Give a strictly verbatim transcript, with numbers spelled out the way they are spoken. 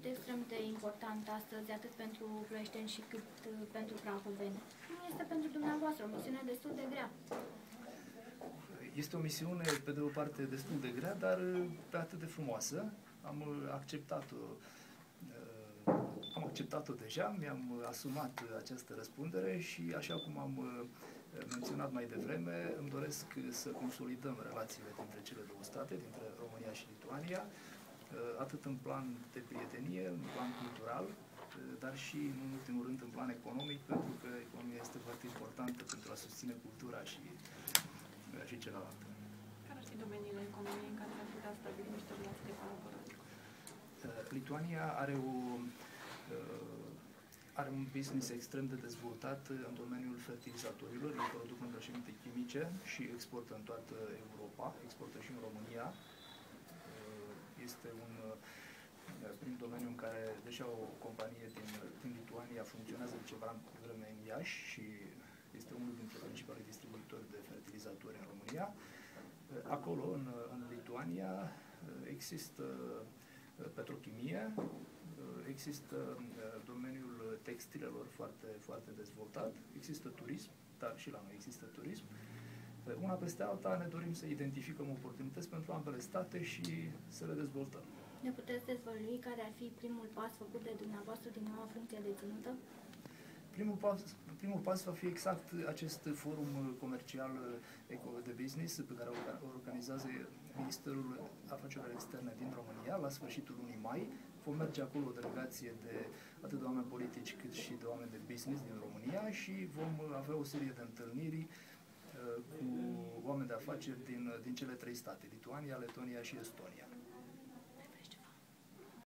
sunt extrem de important astăzi, atât pentru ploieșteni și cât pentru prahoveni. Nu este pentru dumneavoastră o misiune destul de grea. Este o misiune, pe de o parte, destul de grea, dar pe atât de frumoasă. Am acceptat-o am acceptat-o deja, mi-am asumat această răspundere și, așa cum am menționat mai devreme, îmi doresc să consolidăm relațiile dintre cele două state, dintre România și Lituania, atât în plan de prietenie, în plan cultural, dar și, în ultimul rând, în plan economic, pentru că economia este foarte importantă pentru a susține cultura și, și celălalt. Care ar fi domeniile economiei în care ar putea stabili niște relații de colaborare? Lituania are o are un business extrem de dezvoltat în domeniul fertilizatorilor, ei produc îngrășăminte chimice și exportă în toată Europa, exportă și în România. Este un prim domeniu în care deja o companie din, din Lituania funcționează de ceva vreme în Iași și este unul dintre principalii distribuitori de fertilizatori în România. Acolo, în, în Lituania, există petrochimie, există domeniul textilelor foarte, foarte dezvoltat, există turism, dar și la noi există turism. Una peste alta ne dorim să identificăm oportunități pentru ambele state și să le dezvoltăm. Ne puteți dezvălui care ar fi primul pas făcut de dumneavoastră din noua funcție de ținută? Primul pas, primul pas va fi exact acest forum comercial de business pe care o organizează Ministerul Afacerilor Externe din România la sfârșitul lunii mai. Vom merge acolo o delegație de atât de oameni politici cât și de oameni de business din România și vom avea o serie de întâlniri cu oameni de afaceri din, din cele trei state, Lituania, Letonia și Estonia.